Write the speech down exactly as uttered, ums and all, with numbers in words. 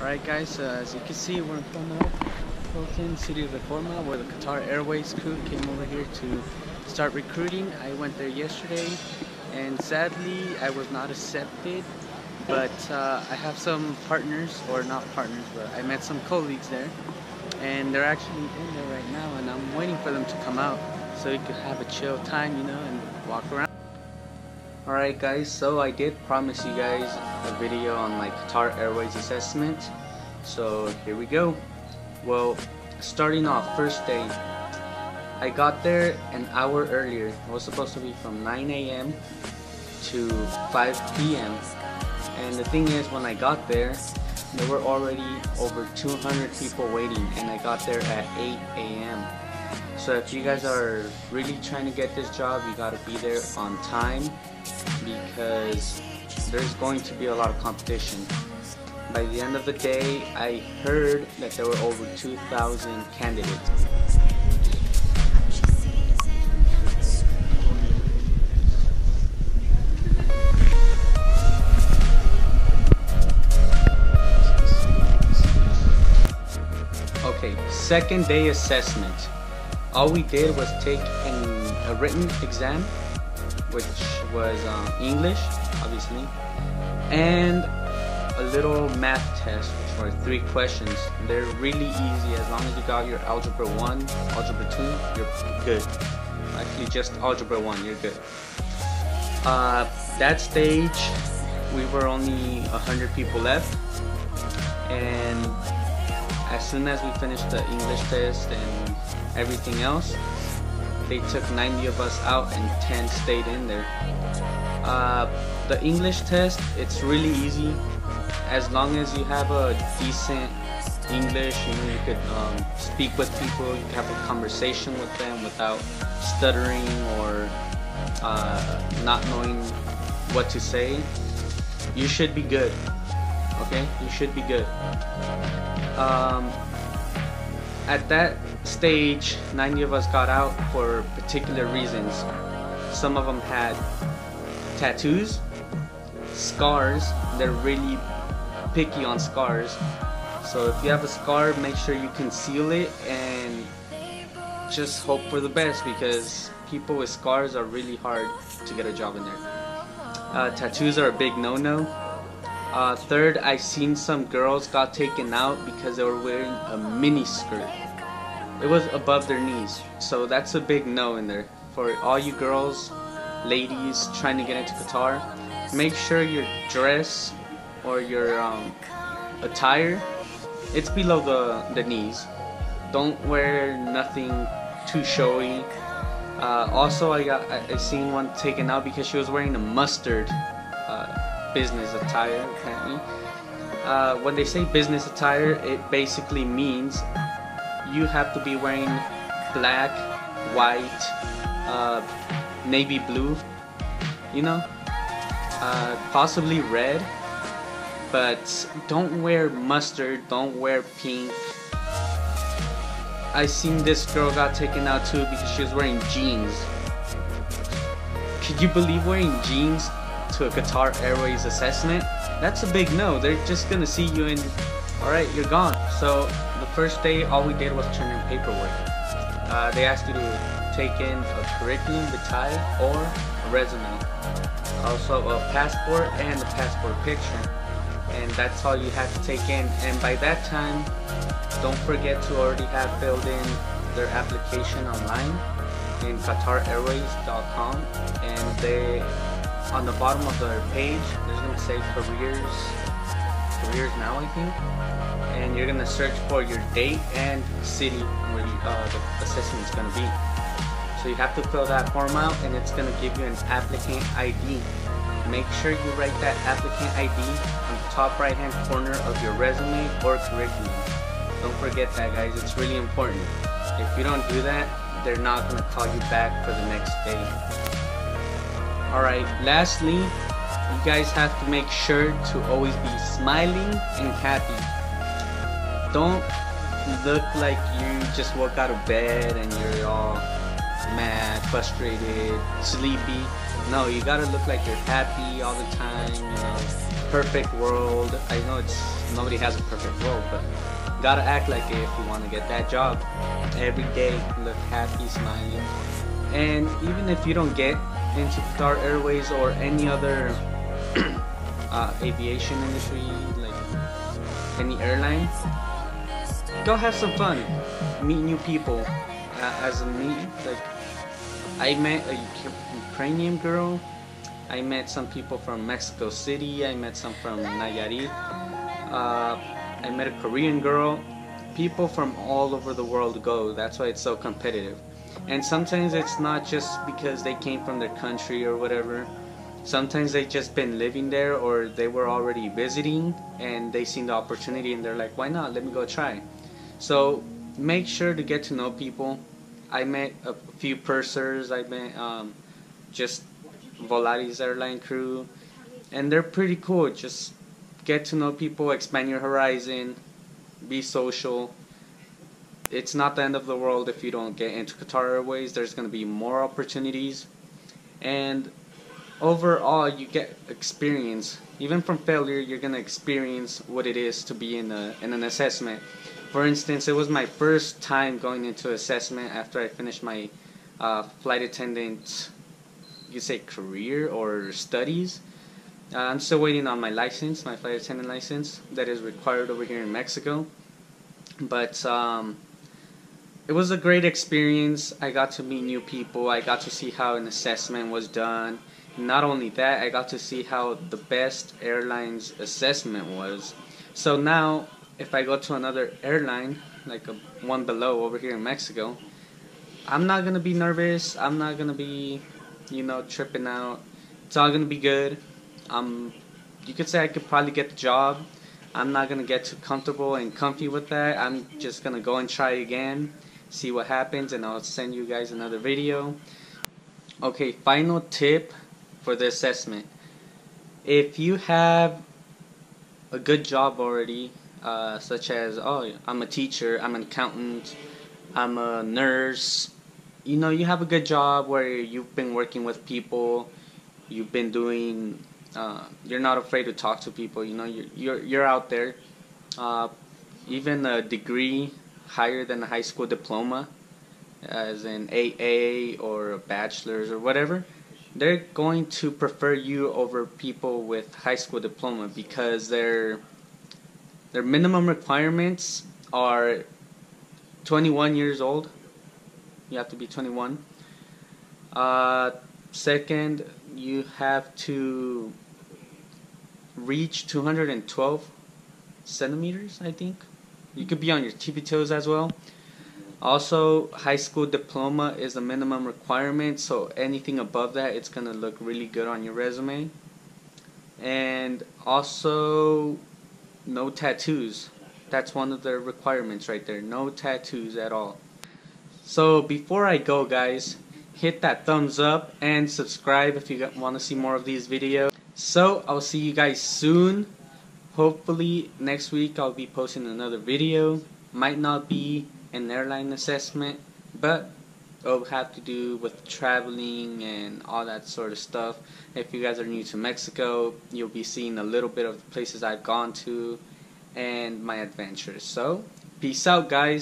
Alright guys, uh, as you can see, we're in front of Hilton, City of Reforma, where the Qatar Airways crew came over here to start recruiting. I went there yesterday and sadly I was not accepted, but uh, I have some partners, or not partners, but I met some colleagues there, and they're actually in there right now, and I'm waiting for them to come out so we could have a chill time, you know, and walk around. Alright guys, so I did promise you guys a video on my Qatar Airways assessment, so here we go. Well, starting off, first day, I got there an hour earlier. It was supposed to be from nine A M to five P M And the thing is, when I got there, there were already over two hundred people waiting, and I got there at eight A M So if you guys are really trying to get this job, you gotta be there on time, because there's going to be a lot of competition. By the end of the day, I heard that there were over two thousand candidates. Okay, second day assessment. All we did was take an, a written exam, which was um, English, obviously, and a little math test, which were three questions. They're really easy. As long as you got your Algebra one, Algebra two, you're good. Actually, just Algebra one, you're good. Uh, that stage, we were only one hundred people left, and as soon as we finished the English test and everything else, they took ninety of us out and ten stayed in there. Uh, the English test, it's really easy. As long as you have a decent English, you know, you could um, speak with people, you could have a conversation with them without stuttering or uh, not knowing what to say, you should be good. Okay, you should be good. Um, at that stage, ninety of us got out for particular reasons. Some of them had tattoos, scars. They're really picky on scars, so if you have a scar, make sure you conceal it and just hope for the best, because people with scars are really hard to get a job in there. Uh, tattoos are a big no-no. Uh, third, I seen some girls got taken out because they were wearing a mini skirt. It was above their knees, so that's a big no in there. For all you girls, ladies trying to get into Qatar, make sure your dress or your um, attire, it's below the, the knees. Don't wear nothing too showy. Uh, also, I got I, I seen one taken out because she was wearing a mustard uh, business attire, apparently. Uh, when they say business attire, it basically means you have to be wearing black, white, uh, navy blue, you know, uh, possibly red, but don't wear mustard, don't wear pink. I seen this girl got taken out too because she was wearing jeans. Could you believe wearing jeans to a Qatar Airways assessment? That's a big no. They're just gonna see you and, alright, you're gone. So the first day, all we did was turn in paperwork. Uh, they asked you to take in a curriculum vitae or a resume, also a passport and a passport picture, and that's all you have to take in. And by that time, don't forget to already have filled in their application online in Qatar Airways dot com, and they, on the bottom of their page, there's gonna say careers, careers now I think. And you're gonna search for your date and city where you, uh, the assessment is gonna be. So you have to fill that form out, and it's gonna give you an applicant I D. Make sure you write that applicant I D on the top right hand corner of your resume or curriculum. Don't forget that, guys, it's really important. If you don't do that, they're not gonna call you back for the next day. Alright, lastly, you guys have to make sure to always be smiling and happy. Don't look like you just woke out of bed and you're all mad, frustrated, sleepy. No, you gotta look like you're happy all the time, you know, perfect world. I know it's nobody has a perfect world, but gotta act like it if you want to get that job. Every day look happy, smiling. And even if you don't get into Qatar Airways or any other uh, aviation industry, like any airline, go have some fun, meet new people. Uh, as a me, like I met a Ukrainian girl, I met some people from Mexico City, I met some from Nayari, uh, I met a Korean girl. People from all over the world go, that's why it's so competitive. And sometimes it's not just because they came from their country or whatever. Sometimes they've just been living there, or they were already visiting and they seen the opportunity and they're like, why not, let me go try. So make sure to get to know people. I met a few pursers, I met um, just Volaris Airline crew, and they're pretty cool. Just get to know people, expand your horizon, be social. It's not the end of the world if you don't get into Qatar Airways. There's going to be more opportunities, and overall you get experience. Even from failure, you're going to experience what it is to be in, a, in an assessment. For instance, it was my first time going into assessment after I finished my uh, flight attendant, you say, career or studies. Uh, I'm still waiting on my license, my flight attendant license, that is required over here in Mexico. But um, it was a great experience. I got to meet new people. I got to see how an assessment was done. Not only that, I got to see how the best airline's assessment was. So now, if I go to another airline, like a one below over here in Mexico, I'm not gonna be nervous. I'm not gonna be, you know, tripping out. It's all gonna be good. Um, you could say I could probably get the job. I'm not gonna get too comfortable and comfy with that. I'm just gonna go and try again, see what happens, and I'll send you guys another video. Okay, final tip for the assessment. If you have a good job already, Uh, such as, oh, I'm a teacher, I'm an accountant, I'm a nurse, you know, you have a good job where you've been working with people, you've been doing, uh, you're not afraid to talk to people, you know, you're, you're, you're out there, uh, even a degree higher than a high school diploma, as an A A or a bachelor's or whatever, they're going to prefer you over people with high school diploma, because they're Their minimum requirements are twenty-one years old. You have to be twenty-one. Uh, second, you have to reach two hundred twelve centimeters, I think. You could be on your tippy toes as well. Also, high school diploma is the minimum requirement, so anything above that, it's going to look really good on your resume. And also, no tattoos. That's one of the requirements right there. No tattoos at all. So before I go, guys, hit that thumbs up and subscribe if you want to see more of these videos. So I'll see you guys soon. Hopefully next week I'll be posting another video. Might not be an airline assessment, but it'll have to do with traveling and all that sort of stuff. If you guys are new to Mexico, you'll be seeing a little bit of the places I've gone to and my adventures. So, peace out, guys.